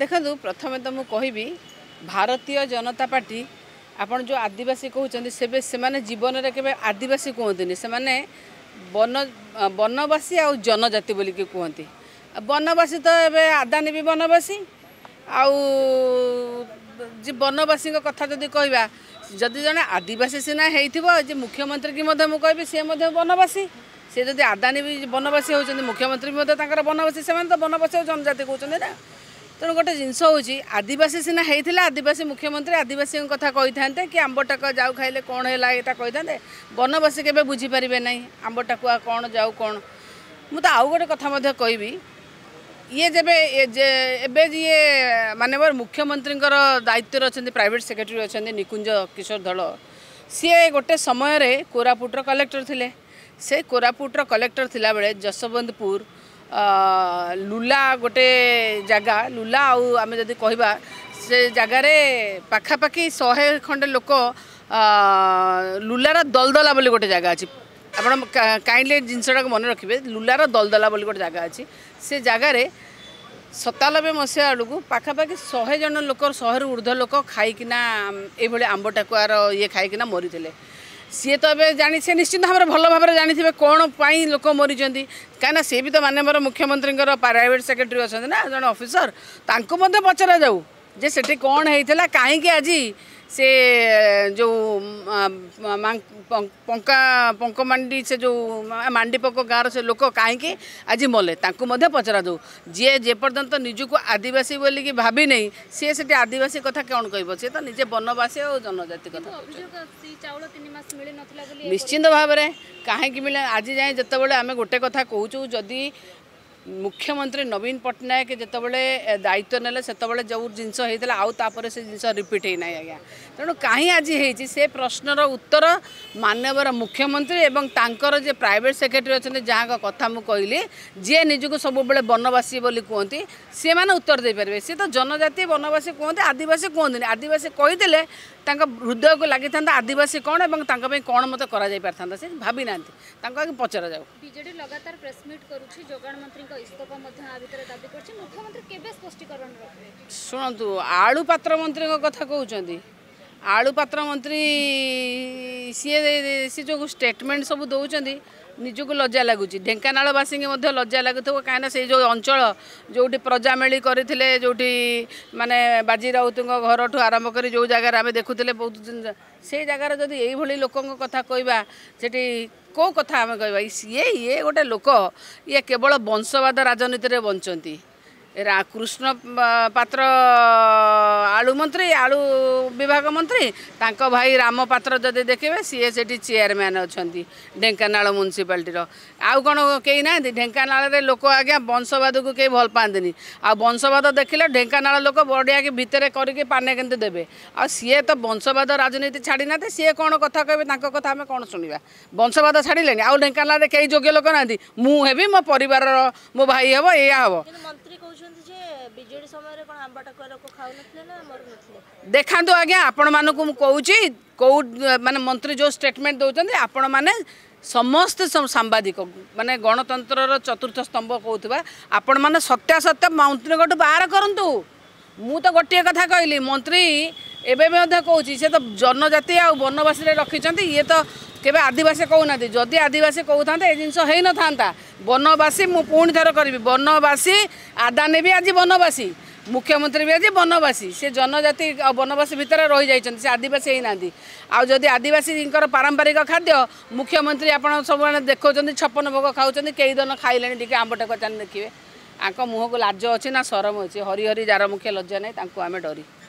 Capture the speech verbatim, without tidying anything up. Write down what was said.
देखो प्रथम तो मुझे कहबी भारतीय जनता पार्टी आपण जो आदिवासी कहते से, से जीवन में केवल आदिवासी कहते से बन बनवासी आ जनजाति बोल के कहते बनवासी तो ये आदानी भी बनवासी आ बनवासी कथा जब कह जदि जड़े आदिवासी सीना हो मुख्यमंत्री की मुझे कहबी सी बनवासी सी जब आदानी भी बनवासी होती मुख्यमंत्री भी बनवासी से तो बनवासी और जनजाति कहते ना तेणु गोटे जिनस हो आदिवासी सीना होता आदिवासी मुख्यमंत्री आदिवासी कथा कही था कि आंबटाक जाऊ खाइले कौन है यहाँ कही था बनवासी के बुझीपारे ना आंबटाकुआ कौन जाऊ कौन मुझे आउ गोटे कथा कहबी ये जब ये मानवर मुख्यमंत्री दायित्व अच्छा प्राइवेट सेक्रेटरी अच्छा निकुंज किशोर धल सी गोटे समय कोरापुटर कलेक्टर थिले से कोरापुटर कलेक्टर थिला बेले जसवंतपुर लुला गोटे जगह लुला आम जब कह से जगार पखापाखि शहे खंडे लोक लुलार दलदला बोली गोटे जगह अच्छी आप काइंडली जिनसटा मन रखिए लुलार दलदला बोली गोटे जगह अच्छी से जगार सतानबे मसीहा बेलू पखापाखि शहे जन लोक शहे ऊर्ध्व लोक खाईकिना ये आंबटाकुआर ये खाईकिना मरी थे सी तो ये जानी से निश्चिंत भाव में भल भाव में जानी थे कौन पाई लोक मरी कहीं सी भी तो माननीय मुख्यमंत्री प्राइवेट सेक्रेटरी अच्छा ना जन ऑफिसर तांको मते पचरा जाऊ जे सेठी कौन होता कहीं आज से जो पंका पंक मंडी से जो मंडी पक गाँव से लोक कहीं आज मले तांको पचरा दो जी जेपर्यंत निजुक आदिवासी बोल कि भाभी नहीं सी से आदिवासी कथा कौन कह सी तो निजे बनवासी और जनजाति कथा निश्चिंत भाव में कहीं मिले आज जाए जिते बड़े आम गोटे कथा कहूँ जदि मुख्यमंत्री नवीन पटनायक जितेबले दायित्व नेले से जो जिनस होता आउे से जिनस रिपीट होना आज्ञा तेणु कहीं आज होती से प्रश्नर उत्तर मानवर मुख्यमंत्री एवं तांकर जे प्राइवेट सेक्रेटरी अच्छा जहाँ कथा मुझे कहली जी निजुक सब बेले बनवासी बोली कहती सी मैंने उत्तर दे पारे सी तो जनजाति बनवासी कहते आदिवासी कहते आदिवासी कहीदे हृदय को लगी था आदिवासी कौन और कौन मत कर सी भाभी ना पचरा जाऊ बीजेपी लगातार प्रेस मीट कर इस्तीफा दाबी मुख्यमंत्री स्पष्टीकरण शुणु आलु पात्र मंत्री कथा कहते आलु पात्र मंत्री सी सी जो स्टेटमेंट सब दौरान निजुक लज्जा लगुच ढेंकानालवासी लज्जा लगुथ कहीं से जो अंचल जो प्रजामेली करते जो माने बाजी राउत घर ठूँ आरंभ कर जो जगार आम देखुले बहुत से जगार जब ये लोक कथा कहवा से कौ कथा आम कह ये ये गोटे लोक ये केवल वंशवाद राजनीति बंचती कृष्ण पात्र आलू मंत्री आलू विभाग मंत्री तांको भाई राम पात्र जदि देखिए सीए से चेयरमैन अच्छा ढेंकानाल म्यूनिशिपालिटी आउ कौन कई ना ढेंकानाल लोक आज्ञा वंशवाद को कई भल पाते आ वंशवाद देखिले ढेंकानाल लोक बड़िया भितर करके पाने के देवे आ सीए तो वंशवाद राजनीति छाड़ी ना सीए कौन कथा कहते कथा आम कौन शुणा वंशवाद छाड़े आउ ढेंकानाल केही योग्य लोक ना मुझे मो परिवार मो भाई हे या हे देखा आज्ञा आपण मानक कहूँ कौ मान मंत्री जो स्टेटमेंट दौरान आपण मैंने समस्त सांबादिक मानने गणतंत्र चतुर्थ स्तंभ कहूँ आपण मैंने सत्यासत्य मंत्री गोटे बाहर करूँ मु तो गोटे कथा कहली मंत्री एवं कौच से तो जनजाति आ बनवासी रखिंट ये तो केवे आदिवासी कहना जदि आदिवासी कहू था ये जिनस हो न था बनवासी मु पुणी थर करी बनवासी आदानी भी आज बनवासी मुख्यमंत्री भी आज बनवासी से जनजाति बनवासी भितर रही जाती से आदिवासी होना आज जदि आदिवासी पारंपरिक खाद्य मुख्यमंत्री आपड़ सब देखा छप्पन भोग खाऊँ कई दिन खाइले टी आंबटा कचा देखिए आपको मुँह को लाज अच्छी ना शरम अच्छी हरिहरी जार मुख्य लज्जा ना आम डरी।